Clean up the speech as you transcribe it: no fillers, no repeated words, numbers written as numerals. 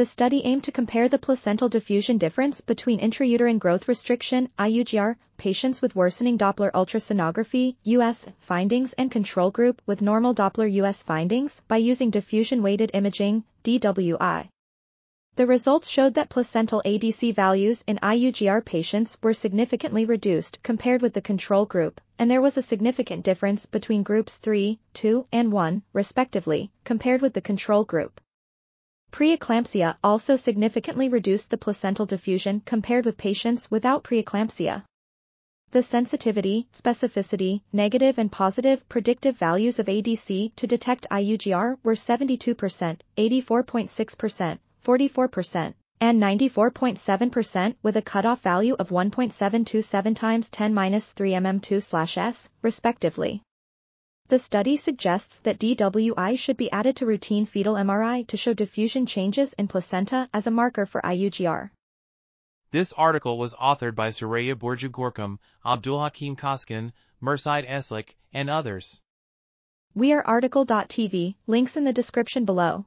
the study aimed to compare the placental diffusion difference between intrauterine growth restriction, IUGR, patients with worsening Doppler ultrasonography, US, findings and control group with normal Doppler US findings by using diffusion-weighted imaging, DWI. The results showed that placental ADC values in IUGR patients were significantly reduced compared with the control group, and there was a significant difference between groups 3, 2, and 1, respectively, compared with the control group. Preeclampsia also significantly reduced the placental diffusion compared with patients without preeclampsia. The sensitivity, specificity, negative and positive predictive values of ADC to detect IUGR were 72%, 84.6%, 44%, and 94.7% with a cutoff value of 1.727 times 10^-3 mm2/s, respectively. The study suggests that DWI should be added to routine fetal MRI to show diffusion changes in placenta as a marker for IUGR. This article was authored by Süreyya Burcu Görkem, Abdulhakim Coşkun, Murside Eşlik, and others. We are article.tv, links in the description below.